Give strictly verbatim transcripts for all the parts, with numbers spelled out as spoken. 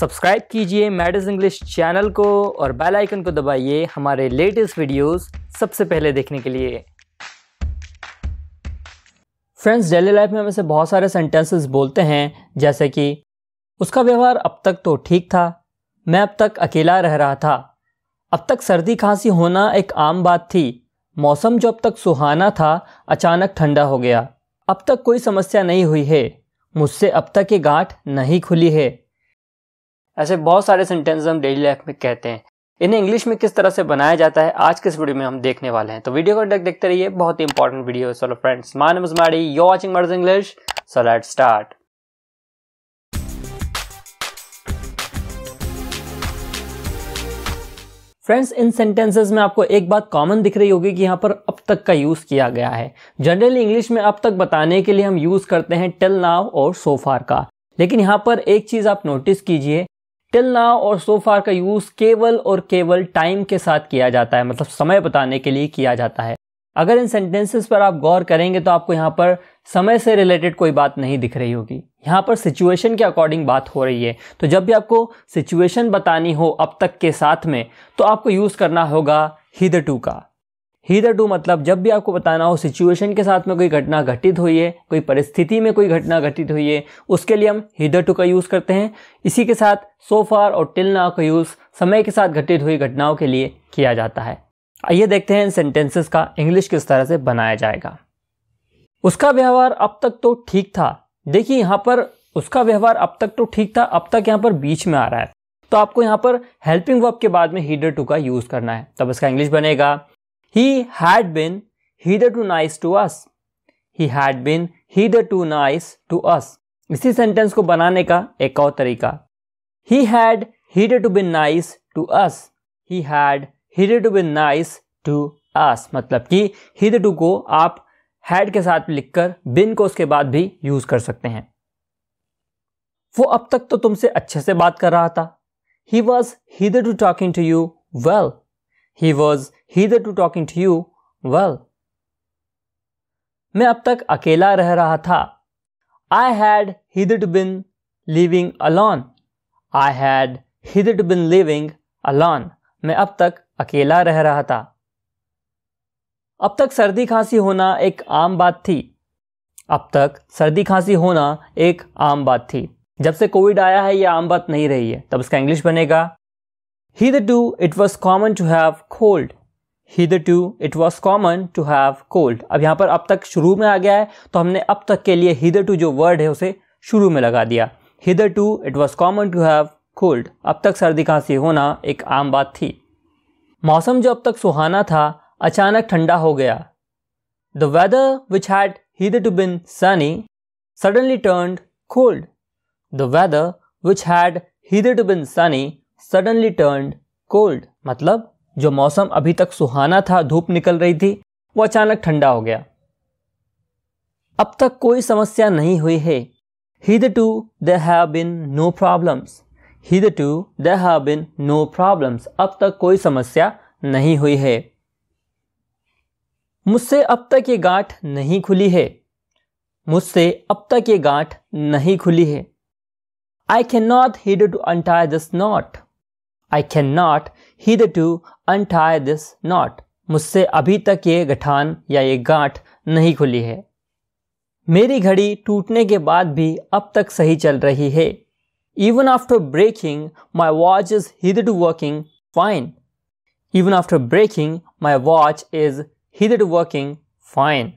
Subscribe कीजिए मैटीज़ English channel को और बेल आइकन को दबाइए हमारे लेटेस्ट वीडियोस सबसे पहले देखने के लिए। फ्रेंड्स, डेली लाइफ में हम ऐसे बहुत सारे सेंटेंसेस बोलते हैं, जैसे कि उसका व्यवहार अब तक तो ठीक था, मैं अब तक अकेला रह रहा था, अब तक सर्दी खांसी होना एक आम बात थी, मौसम जो अब तक सुहाना था अचानक ठंडा हो गया, अब तक कोई समस्या नहीं हुई है, मुझसे अब तक ये गांठ नहीं खुली है। ऐसे बहुत सारे सेंटेंस हम डेली लाइफ में कहते हैं। इन्हें इंग्लिश में किस तरह से बनाया जाता है आज के इस वीडियो में हम देखने वाले हैं, तो वीडियो को तक देखते रहिए, बहुत ही इंपॉर्टेंट वीडियो है। So friends, my name is Maddy, you are watching Maddy's English, so let's start. Friends, इन सेंटेंसेस में आपको एक बात कॉमन दिख रही होगी कि यहाँ पर अब तक का यूज़ किया गया है। जनरली इंग्लिश में अब तक बताने के लिए हम यूज़ करते हैं टिल नाउ और सो फार का, लेकिन यहाँ पर एक चीज़ आप नोटिस कीजिए, टिल नाउ और सो फार का यूज़ केवल और केवल टाइम के साथ किया जाता है, मतलब समय बताने के लिए किया जाता है। अगर इन सेंटेंसेस पर आप गौर करेंगे तो आपको यहाँ पर समय से रिलेटेड कोई बात नहीं दिख रही होगी, यहाँ पर सिचुएशन के अकॉर्डिंग बात हो रही है। तो जब भी आपको सिचुएशन बतानी हो अब तक के साथ में, तो आपको यूज़ करना होगा हिदरटू का। हिदरटू मतलब जब भी आपको बताना हो सिचुएशन के साथ में कोई घटना घटित हुई है, कोई परिस्थिति में कोई घटना घटित हुई है, उसके लिए हम हिदरटू का यूज़ करते हैं। इसी के साथ सो फार और टिल नाउ का यूज़ समय के साथ घटित हुई घटनाओं के लिए किया जाता है। आइए देखते हैं इन सेंटेंसेस का इंग्लिश किस तरह से बनाया जाएगा। उसका व्यवहार अब तक तो ठीक था। देखिए यहाँ पर उसका व्यवहार अब तक तो ठीक था, अब तक यहाँ पर बीच में आ रहा है, तो आपको यहाँ पर हेल्पिंग वर्ब के बाद में हिदरटू का यूज़ करना है। तब इसका इंग्लिश बनेगा he had been hitherto nice to us. He had been hitherto nice to us. इसी सेंटेंस को बनाने का एक और तरीका, he had hitherto been nice to us. He had hitherto been nice to us, मतलब कि हिदरटू को आप हैड के साथ लिखकर बिन को उसके बाद भी यूज कर सकते हैं। वो अब तक तो तुमसे अच्छे से बात कर रहा था। He was hitherto talking to you well. He was hitherto talking to you well. मैं अब तक अकेला रह रहा था। I had hitherto been living alone. I had hitherto been living alone. मैं अब तक अकेला रह रहा था। अब तक सर्दी खांसी होना एक आम बात थी। अब तक सर्दी खांसी होना एक आम बात थी। जब से कोविड आया है यह आम बात नहीं रही है। तब इसका इंग्लिश बनेगा hitherto it was common to have cold. Hitherto it was common to have cold. अब यहाँ पर अब तक शुरू में आ गया है, तो हमने अब तक के लिए हिदरटू जो वर्ड है उसे शुरू में लगा दिया। Hitherto it was common to have cold. अब तक सर्दी खांसी होना एक आम बात थी। मौसम जो अब तक सुहाना था अचानक ठंडा हो गया। The weather which had hitherto been sunny suddenly turned cold. The weather which had hitherto been sunny suddenly turned cold. मतलब जो मौसम अभी तक सुहाना था, धूप निकल रही थी, वो अचानक ठंडा हो गया। अब तक कोई समस्या नहीं हुई है। Hitherto there have been no problems. Hitherto there have been no problems. अब तक कोई समस्या नहीं हुई है। मुझसे अब तक ये गांठ नहीं खुली है। मुझसे अब तक ये गांठ नहीं खुली है। I can not hitherto untie this knot. I can not hitherto untie this knot. मुझसे अभी तक ये गठान या ये गांठ नहीं खुली है। मेरी घड़ी टूटने के बाद भी अब तक सही चल रही है। Even after breaking, my watch is hitherto working fine. Even after breaking, my watch is hitherto working fine.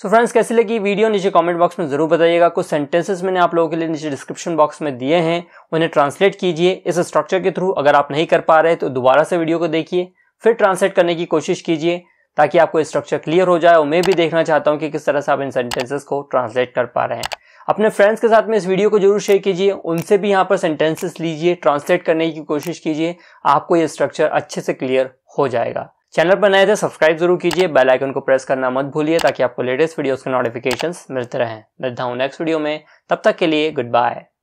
So friends, कैसी लगी वीडियो नीचे कमेंट बॉक्स में ज़रूर बताइएगा। कुछ सेंटेंसेस मैंने आप लोगों के लिए नीचे डिस्क्रिप्शन बॉक्स में दिए हैं, उन्हें ट्रांसलेट कीजिए इस स्ट्रक्चर के थ्रू। अगर आप नहीं कर पा रहे तो दोबारा से वीडियो को देखिए, फिर ट्रांसलेट करने की कोशिश कीजिए ताकि आपको स्ट्रक्चर क्लियर हो जाए। और मैं भी देखना चाहता हूँ कि किस तरह से आप इन सेंटेंसेस को ट्रांसलेट कर पा रहे हैं। अपने फ्रेंड्स के साथ में इस वीडियो को जरूर शेयर कीजिए, उनसे भी यहाँ पर सेंटेंसेस लीजिए, ट्रांसलेट करने की कोशिश कीजिए, आपको ये स्ट्रक्चर अच्छे से क्लियर हो जाएगा। चैनल पर नए थे सब्सक्राइब जरूर कीजिए, बेल आइकन को प्रेस करना मत भूलिए ताकि आपको लेटेस्ट वीडियोस के नोटिफिकेशंस मिलते रहें। मिलता हूँ नेक्स्ट वीडियो में, तब तक के लिए गुड बाय।